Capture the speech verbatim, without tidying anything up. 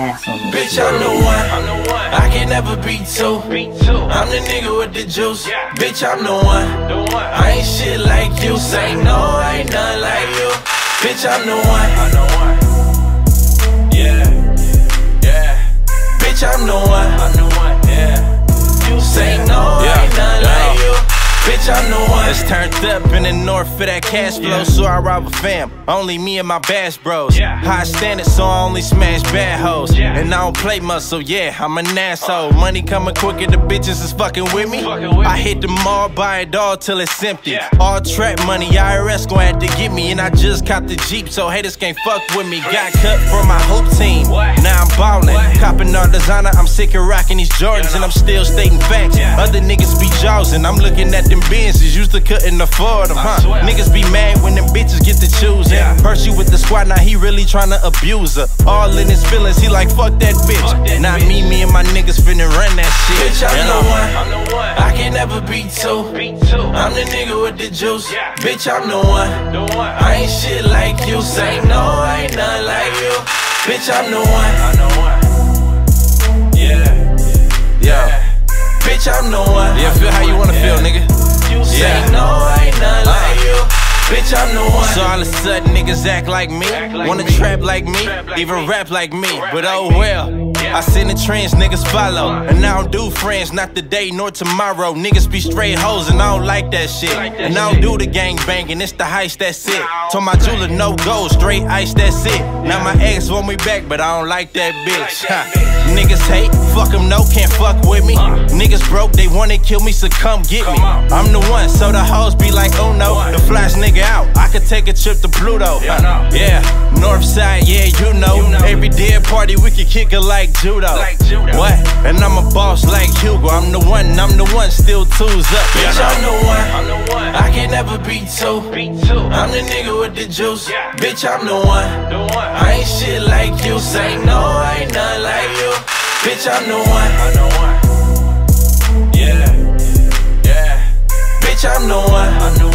Bitch, I'm the one. I can never be two. I'm the nigga with the juice. Bitch, I'm the one. I ain't shit like you. Say no, I ain't nothing like you. Bitch, I'm the one. Yeah, yeah. Bitch, I'm the one. Yeah. You say no, I ain't nothing like you. Bitch, I'm the one. It's turned up in the north for that cash flow, so I rob a fam. Only me and my bass bros. High standards, so I only smash bad hoes. And I don't play muscle, yeah, I'm an asshole. Money coming quicker, the bitches is fucking with me. I hit the mall, buy it all till it's empty. All trap money, I R S gon' have to get me. And I just copped the Jeep, so haters can't fuck with me. Got cut from my hoop team, now I'm ballin'. Coppin' our designer, I'm sick of rockin' these Jordans. And I'm still stating facts, other niggas be jawsin'. I'm looking at them Benzes, used to couldn't afford them, huh? Niggas be mad when them bitches get to choosing. Yeah. Hershey with the squad, now he really tryna abuse her. All in his feelings, he like, fuck that bitch. Fuck that Not bitch. me, me and my niggas finna run that shit. Bitch, I'm, you know? the, one. I'm the one. I can never be two. Be two. I'm the nigga with the juice. Yeah. Bitch, I'm the one. the one. I ain't shit like you. Say no, I ain't nothing like you. Bitch, I'm the one. I'm the one. Yeah. Yeah. yeah. Bitch, I'm the one. Yeah, feel how you wanna yeah. feel, nigga. Yeah. Say no, I ain't nothing like you. Bitch, I'm the one. So all of a sudden niggas act like me, act like wanna me. trap like me, trap like even me. rap like me. Rap but oh like well, me. Yeah. I send the trends, niggas follow. And I don't do friends, not today nor tomorrow. Niggas be straight hoes and I don't like that shit. Like that and I don't shit. do the gang banging, it's the heist, that's it. Told my jeweler no go, straight ice, that's it. Now my ex want me back, but I don't like that bitch. Like that bitch. Niggas hate, fuck them, no, can't fuck with me. uh, Niggas broke, they wanna kill me, so come get come me on. I'm the one, so the hoes be like, oh no. The flash nigga out, I could take a trip to Pluto. Yeah, uh, no. yeah. Northside, yeah, you know. you know Every dead party, we could kick it like judo. like judo What? And I'm a boss like Hugo. I'm the one, I'm the one, still twos up. Bitch, yeah, I'm, no. the one. I'm the one, I can never be two. be two I'm the nigga with the juice. yeah. Bitch, I'm the one. the one I ain't shit like you. Say no, I ain't nothing like you. Bitch, I'm the one. I'm the one. Yeah. Yeah. Bitch, I'm the one. I'm the